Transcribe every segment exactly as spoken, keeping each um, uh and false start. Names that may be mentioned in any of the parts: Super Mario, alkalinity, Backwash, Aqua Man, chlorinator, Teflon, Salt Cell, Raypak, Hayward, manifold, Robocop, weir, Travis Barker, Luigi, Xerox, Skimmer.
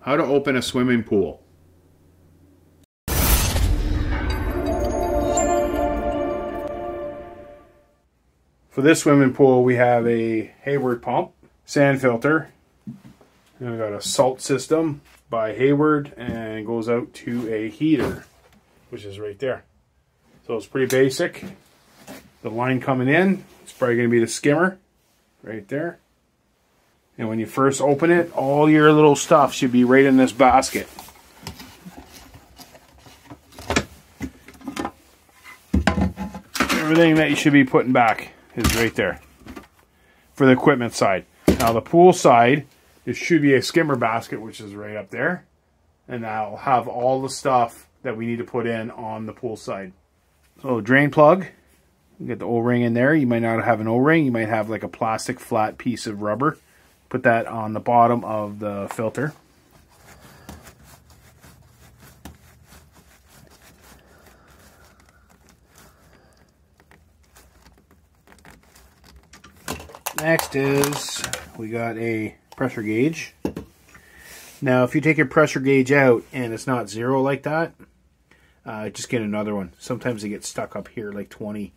How to open a swimming pool. For this swimming pool, we have a Hayward pump, sand filter, and we got a salt system by Hayward, and goes out to a heater, which is right there. So it's pretty basic. The line coming in, it's probably going to be the skimmer right there. And when you first open it, all your little stuff should be right in this basket. Everything that you should be putting back is right there for the equipment side. Now the pool side, it should be a skimmer basket, which is right up there. And that'll have all the stuff that we need to put in on the pool side. So drain plug, you get the O-ring in there. You might not have an O-ring, you might have like a plastic flat piece of rubber. Put that on the bottom of the filter. Next is, we got a pressure gauge. Now if you take your pressure gauge out and it's not zero like that, uh, just get another one. Sometimes they get stuck up here like twenty.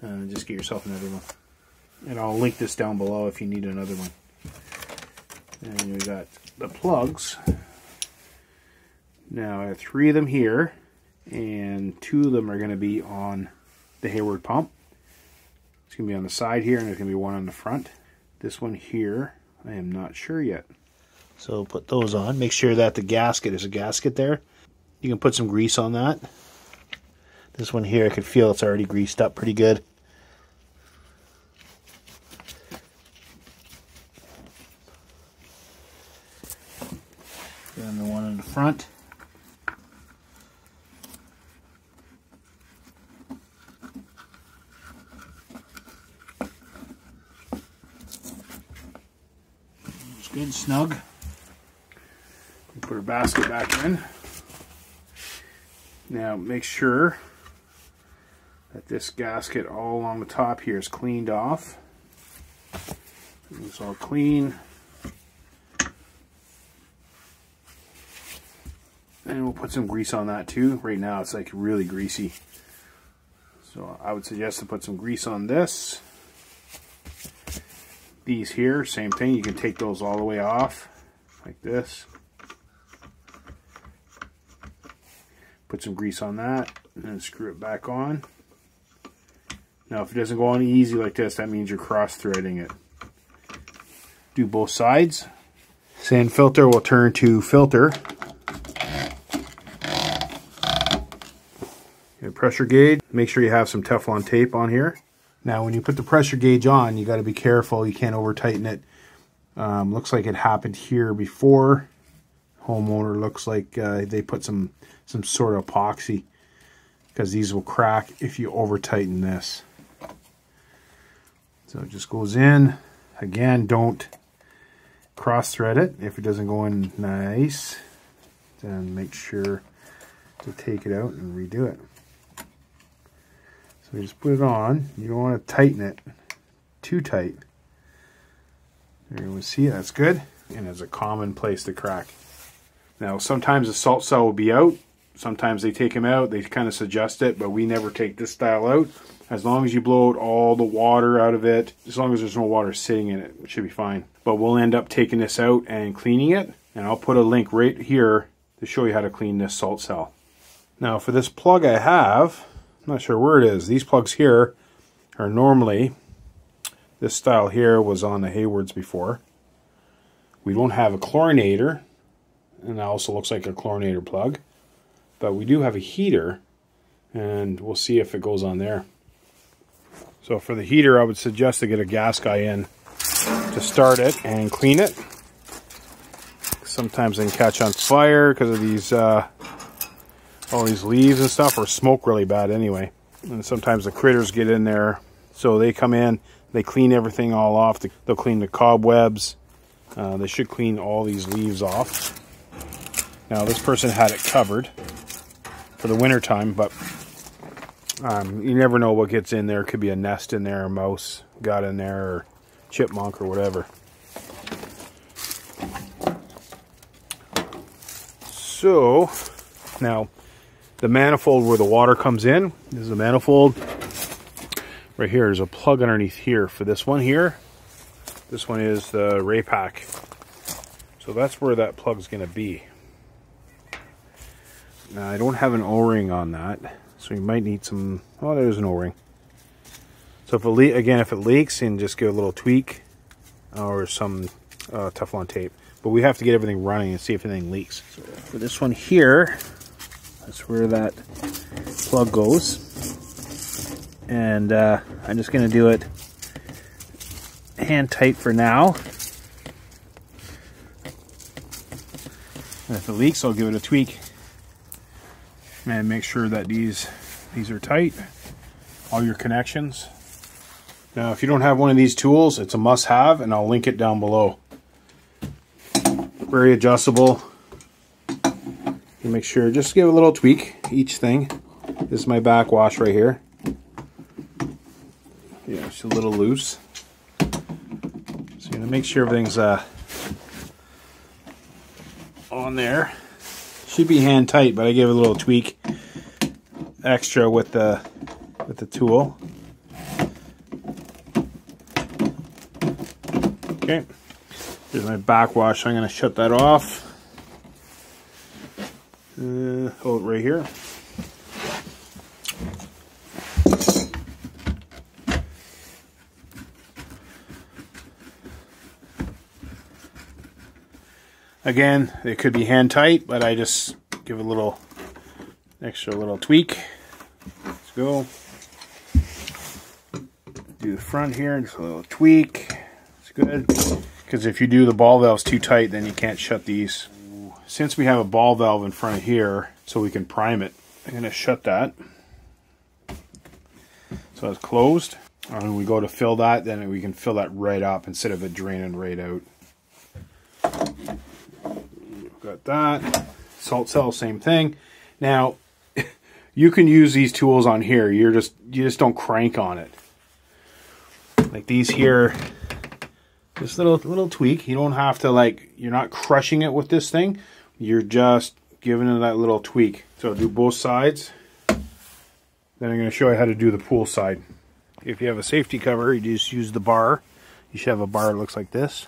Uh, just get yourself another one. And I'll link this down below if you need another one. And we got the plugs. Now I have three of them here, and two of them are going to be on the Hayward pump. It's going to be on the side here, and there's going to be one on the front. This one here, I am not sure yet. So put those on. Make sure that the gasket is a gasket there. You can put some grease on that. This one here, I can feel it's already greased up pretty good. And the one in the front. It's good, snug. We put our basket back in. Now make sure that this gasket all along the top here is cleaned off. It's all clean. And we'll put some grease on that too. Right now it's like really greasy. So I would suggest to put some grease on this. These here, same thing. You can take those all the way off like this. Put some grease on that and then screw it back on. Now if it doesn't go on easy like this, that means you're cross-threading it. Do both sides. Sand filter will turn to filter. Pressure gauge, make sure you have some Teflon tape on here. Now when you put the pressure gauge on, you got to be careful, you can't over tighten it. Um, looks like it happened here before. Homeowner looks like uh, they put some some sort of epoxy, because these will crack if you over tighten this. So it just goes in. Again, don't cross thread it. If it doesn't go in nice, then make sure to take it out and redo it. We just put it on. You don't want to tighten it too tight. There you see, that's good. And it's a common place to crack. Now, sometimes the salt cell will be out. Sometimes they take them out. They kind of suggest it, but we never take this style out. As long as you blow out all the water out of it, as long as there's no water sitting in it, it should be fine. But we'll end up taking this out and cleaning it. And I'll put a link right here to show you how to clean this salt cell. Now, for this plug I have, I'm not sure where it is. These plugs here are normally, this style here was on the Haywards before. We don't have a chlorinator, and that also looks like a chlorinator plug, but we do have a heater, and we'll see if it goes on there. So for the heater, I would suggest to get a gas guy in to start it and clean it. Sometimes they can catch on fire because of these uh, all these leaves and stuff, or smoke really bad anyway. And sometimes the critters get in there. So they come in, they clean everything all off. They'll clean the cobwebs. Uh, they should clean all these leaves off. Now this person had it covered for the winter time, but um, you never know what gets in there. It could be a nest in there, a mouse got in there, or chipmunk or whatever. So now the manifold where the water comes in, this is a manifold right here. There's a plug underneath here for this one here. This one is the Raypak. So that's where that plug's gonna be. Now I don't have an O-ring on that, so you might need some, oh, there's an O-ring. So if it le again, if it leaks, and just give a little tweak or some uh, Teflon tape. But we have to get everything running and see if anything leaks. So for this one here, that's where that plug goes. And uh, I'm just gonna do it hand tight for now. And if it leaks, I'll give it a tweak. And make sure that these these are tight, all your connections. Now, if you don't have one of these tools, it's a must-have, and I'll link it down below. Very adjustable. You make sure, just give a little tweak each thing. This is my backwash right here. Yeah, it's a little loose. So you're gonna make sure everything's uh, on there. Should be hand tight, but I gave it a little tweak extra with the with the tool. Okay, there's my backwash. I'm going to shut that off. Uh, hold it right here. Again, it could be hand tight, but I just give a little extra little tweak. Let's go. Do the front here, just a little tweak. It's good, because if you do the ball valves too tight, then you can't shut these. Since we have a ball valve in front of here, so we can prime it, I'm gonna shut that. So it's closed. And when we go to fill that, then we can fill that right up instead of it draining right out. Got that. Salt cell, same thing. Now, you can use these tools on here. You're just you just don't crank on it. Like these here, this little little tweak. You don't have to, like, you're not crushing it with this thing. You're just giving it that little tweak. So I'll do both sides. Then I'm going to show you how to do the pool side. If you have a safety cover, you just use the bar. You should have a bar that looks like this.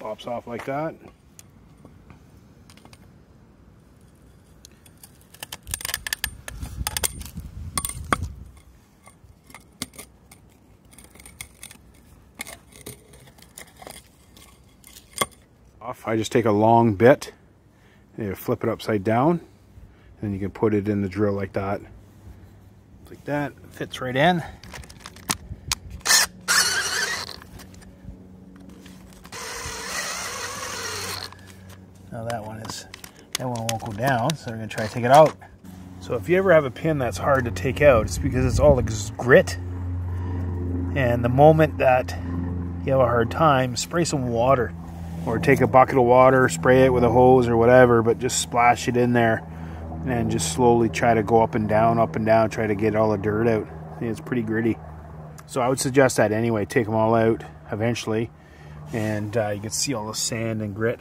Pops off like that. Off. I just take a long bit and you flip it upside down, and you can put it in the drill like that. Like that. It fits right in. Now that one is, that one won't go down, so we're gonna try to take it out. So if you ever have a pin that's hard to take out, it's because it's all grit. And the moment that you have a hard time, spray some water. Or take a bucket of water, spray it with a hose or whatever, but just splash it in there. And just slowly try to go up and down, up and down, try to get all the dirt out. It's pretty gritty. So I would suggest that anyway, take them all out eventually. And uh, you can see all the sand and grit.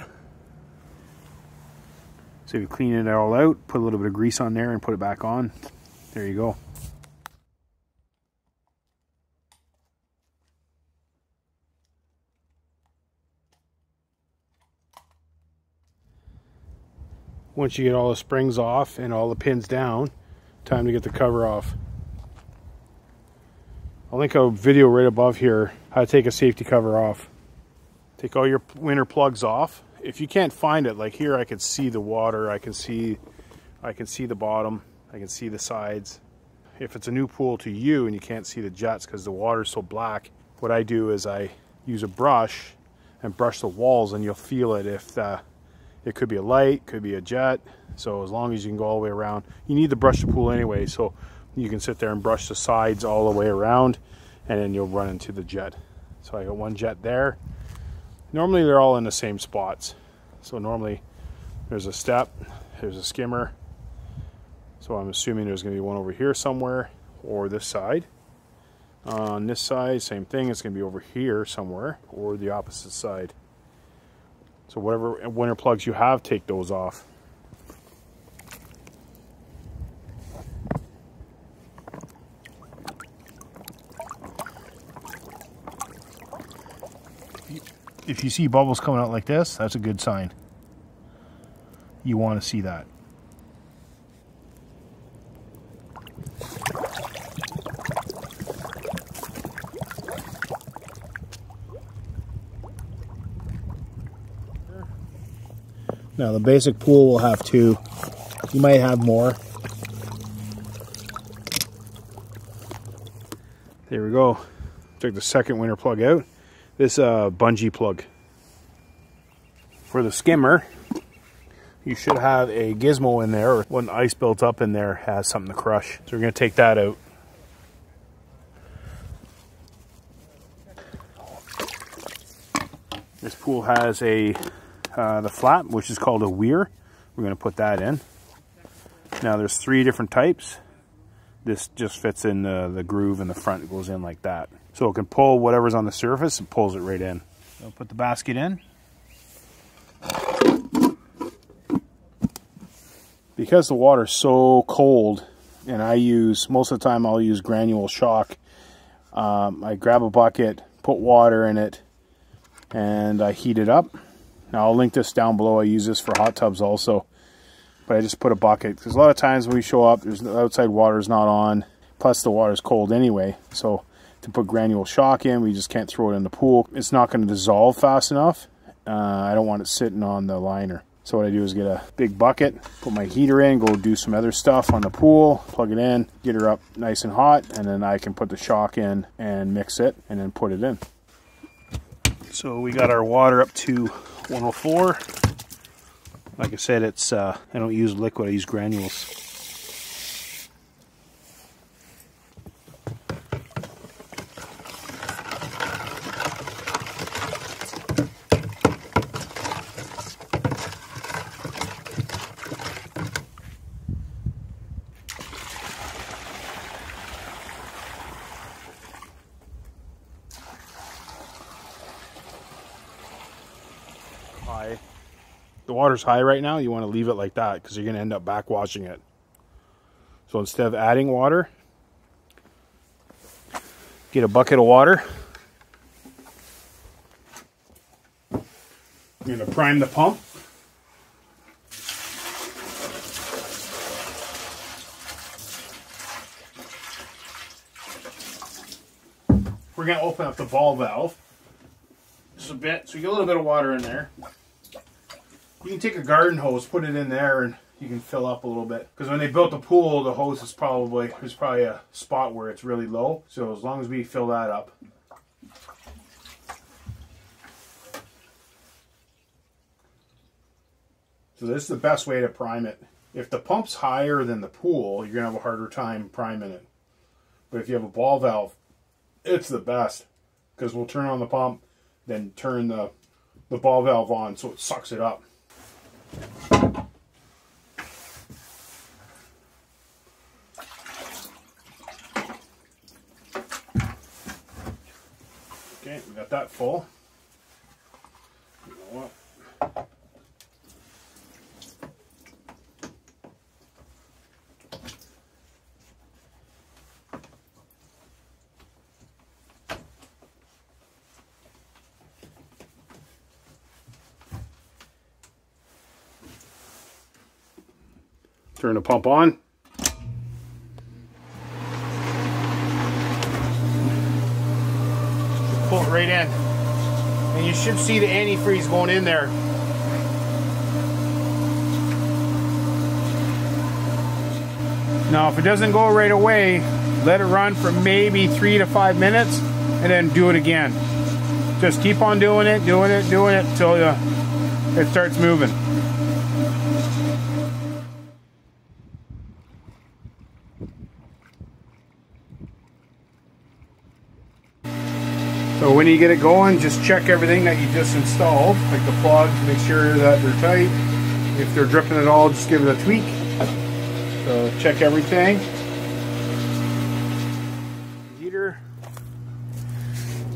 So you clean it all out, put a little bit of grease on there and put it back on. There you go. Once you get all the springs off and all the pins down, time to get the cover off. I'll link a video right above here, how to take a safety cover off. Take all your winter plugs off. If you can't find it, like here I can see the water, I can see I can see the bottom, I can see the sides. If it's a new pool to you and you can't see the jets because the water's so black, what I do is I use a brush and brush the walls, and you'll feel it if the, it could be a light, could be a jet. So as long as you can go all the way around, you need to brush the pool anyway, so you can sit there and brush the sides all the way around, and then you'll run into the jet. So I got one jet there. Normally they're all in the same spots. So normally there's a step, there's a skimmer. So I'm assuming there's gonna be one over here somewhere, or this side. Uh, on this side, same thing. It's going to be over here somewhere, or the opposite side. So whatever winter plugs you have, take those off. If you see bubbles coming out like this, that's a good sign. You want to see that. Now the basic pool will have two. You might have more. There we go. Took the second winter plug out. This uh, bungee plug. For the skimmer, you should have a gizmo in there, or when the ice built up in there has something to crush. So we're gonna take that out. This pool has a Uh, the flap, which is called a weir. We're going to put that in. Now there's three different types. This just fits in the, the groove in the front. It goes in like that. So it can pull whatever's on the surface and pulls it right in. I'll put the basket in. Because the water's so cold, and I use, most of the time I'll use granule shock. Um, I grab a bucket, put water in it, and I heat it up. Now I'll link this down below. I use this for hot tubs also, but I just put a bucket because a lot of times when we show up, there's the outside water's not on. Plus the water's cold anyway, so to put granule shock in, we just can't throw it in the pool. It's not going to dissolve fast enough. Uh, I don't want it sitting on the liner. So what I do is get a big bucket, put my heater in, go do some other stuff on the pool, plug it in, get her up nice and hot, and then I can put the shock in and mix it and then put it in. So we got our water up to one oh four. Like I said, it's uh, I don't use liquid, I use granules. High. The water's high right now. You want to leave it like that because you're going to end up backwashing it. So instead of adding water, get a bucket of water. I'm going to prime the pump. We're going to open up the ball valve just a bit so you get a little bit of water in there. You can take a garden hose, put it in there, and you can fill up a little bit. Because when they built the pool, the hose is probably, there's probably a spot where it's really low. So as long as we fill that up. So this is the best way to prime it. If the pump's higher than the pool, you're going to have a harder time priming it. But if you have a ball valve, it's the best. Because we'll turn on the pump, then turn the, the ball valve on so it sucks it up. Okay, we got that full. Turn the pump on. Pull it right in. And you should see the antifreeze going in there. Now, if it doesn't go right away, let it run for maybe three to five minutes and then do it again. Just keep on doing it, doing it, doing it until uh, it starts moving. So when you get it going, just check everything that you just installed, like the plugs, make sure that they're tight. If they're dripping at all, just give it a tweak. So check everything. Heater,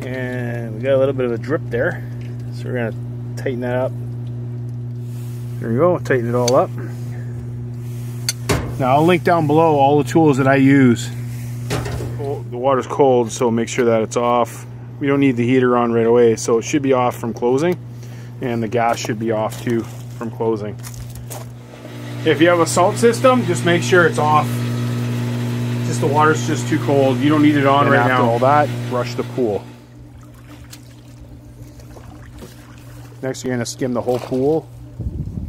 and we got a little bit of a drip there, so we're going to tighten that up. There we go, tighten it all up. Now I'll link down below all the tools that I use. Oh, the water's cold, so make sure that it's off. We don't need the heater on right away, so it should be off from closing, and the gas should be off too from closing. If you have a salt system, just make sure it's off. Just the water's just too cold. You don't need it on and right now. All that, brush the pool. Next, you're going to skim the whole pool,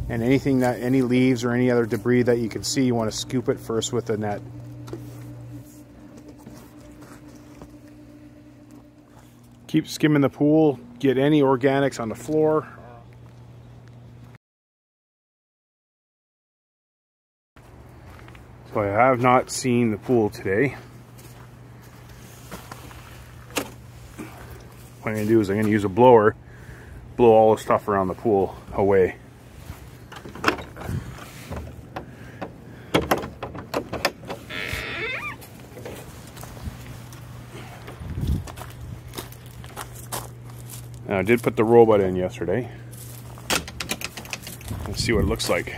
and anything that any leaves or any other debris that you can see, you want to scoop it first with a net. Keep skimming the pool. Get any organics on the floor. So I have not seen the pool today. What I'm going to do is I'm going to use a blower, blow all the stuff around the pool away. Now I did put the robot in yesterday. Let's see what it looks like.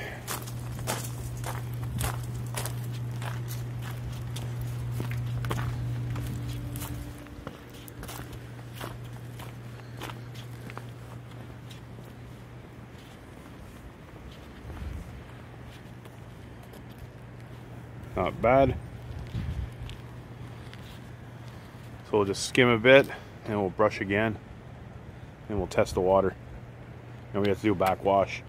Not bad. So we'll just skim a bit and we'll brush again. And we'll test the water. And we have to do a backwash.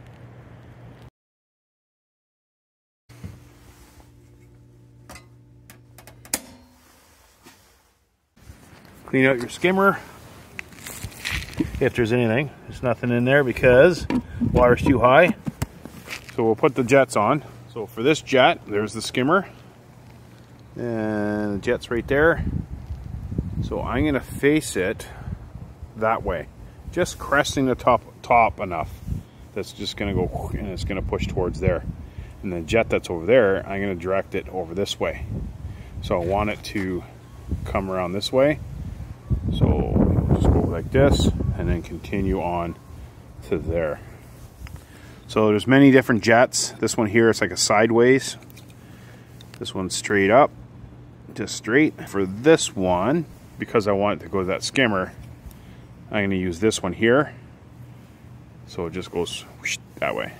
Clean out your skimmer. If there's anything, there's nothing in there because water's too high. So we'll put the jets on. So for this jet, there's the skimmer. And the jet's right there. So I'm gonna face it that way. Just cresting the top top enough. That's just gonna go, and it's gonna push towards there. And the jet that's over there, I'm gonna direct it over this way. So I want it to come around this way. So we'll just go like this and then continue on to there. So there's many different jets. This one here, it's like a sideways. This one's straight up, just straight. For this one, because I want it to go to that skimmer, I'm going to use this one here, so it just goes whoosh, that way.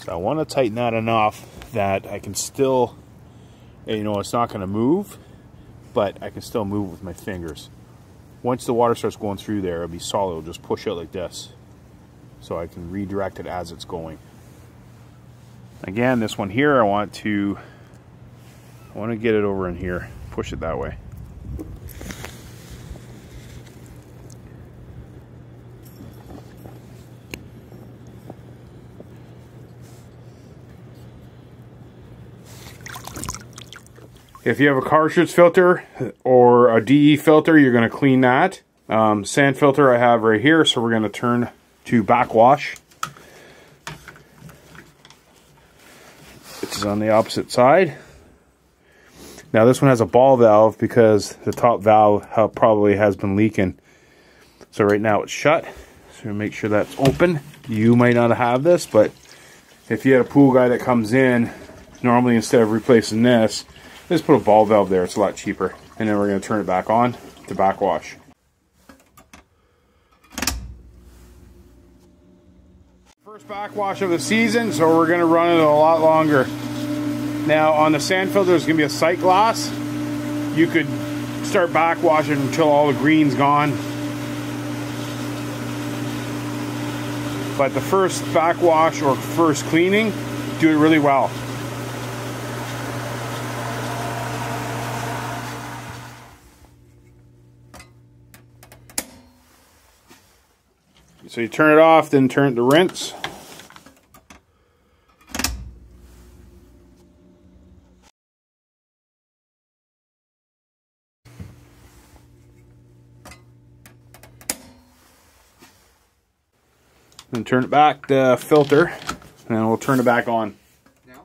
So I want to tighten that enough that I can still, you know, it's not going to move, but I can still move with my fingers. Once the water starts going through there, it'll be solid. It'll just push out like this. So I can redirect it as it's going. Again, this one here, I want to, I want to get it over in here, push it that way. If you have a cartridge filter or a D E filter, you're going to clean that. Um, sand filter I have right here, so we're going to turn to backwash. It's on the opposite side. Now this one has a ball valve because the top valve probably has been leaking. So right now it's shut. So make sure that's open. You might not have this, but if you had a pool guy that comes in, normally instead of replacing this, just put a ball valve there, it's a lot cheaper. And then we're going to turn it back on to backwash. First backwash of the season, so we're going to run it a lot longer. Now on the sand filter, there's going to be a sight glass. You could start backwashing until all the green's gone. But the first backwash or first cleaning, do it really well. So you turn it off, then turn it to rinse. and turn it back the filter, and we'll turn it back on. Now?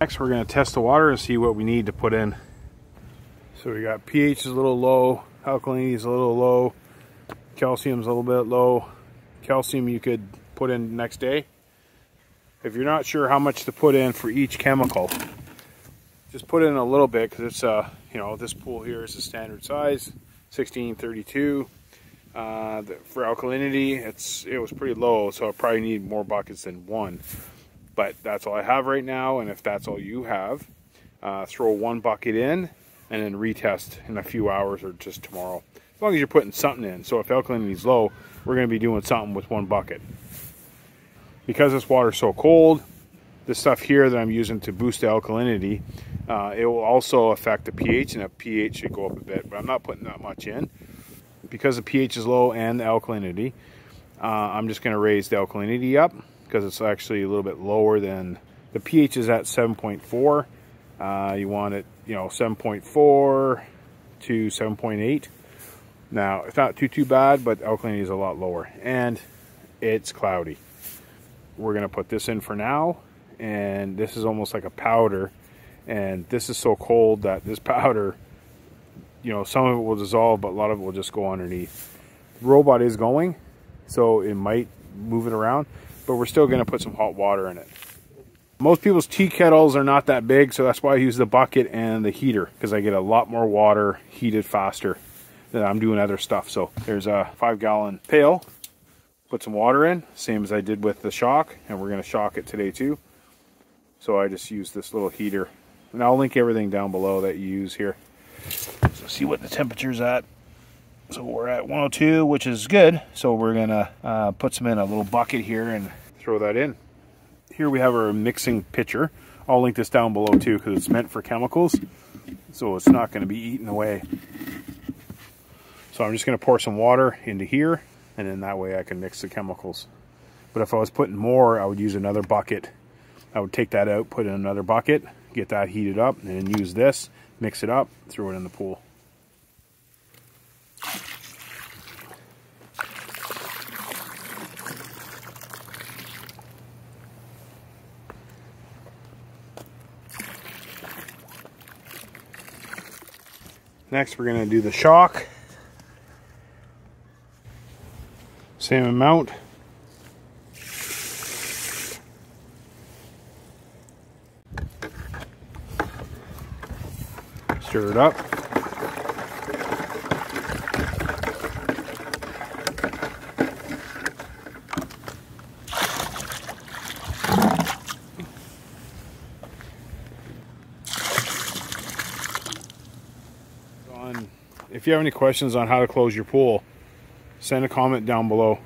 Next, we're going to test the water and see what we need to put in. So we got pH is a little low, alkalinity is a little low, calcium is a little bit low. Calcium you could put in the next day. If you're not sure how much to put in for each chemical, just put in a little bit, because it's uh you know, this pool here is a standard size, sixteen thirty-two. Uh, the, for alkalinity, it's it was pretty low, so I probably need more buckets than one. But that's all I have right now, and if that's all you have, uh, throw one bucket in and then retest in a few hours or just tomorrow. As long as you're putting something in. So if alkalinity is low, we're going to be doing something with one bucket. Because this water is so cold, this stuff here that I'm using to boost the alkalinity, uh, it will also affect the pH, and the pH should go up a bit, but I'm not putting that much in. Because the pH is low and the alkalinity, uh, I'm just going to raise the alkalinity up, because it's actually a little bit lower than, the pH is at seven point four. Uh, you want it, you know, seven point four to seven point eight. Now, it's not too, too bad, but alkalinity is a lot lower, and it's cloudy. We're going to put this in for now, and this is almost like a powder, and this is so cold that this powder, you know, some of it will dissolve, but a lot of it will just go underneath. The robot is going, so it might move it around, but we're still going to put some hot water in it. Most people's tea kettles are not that big, so that's why I use the bucket and the heater, because I get a lot more water heated faster than I'm doing other stuff. So there's a five gallon pail. Put some water in, same as I did with the shock, and we're going to shock it today too. So I just use this little heater, and I'll link everything down below that you use here. So see what the temperature's at. So we're at one oh two, which is good. So we're going to uh, put some in a little bucket here and throw that in. Here we have our mixing pitcher. I'll link this down below too, because it's meant for chemicals, so it's not going to be eaten away. So I'm just going to pour some water into here, and then that way I can mix the chemicals. But if I was putting more, I would use another bucket. I would take that out, put in another bucket, get that heated up, and then use this, mix it up, throw it in the pool. Next, we're going to do the shock. Same amount. Stir it up. If you have any questions on how to close your pool, send a comment down below.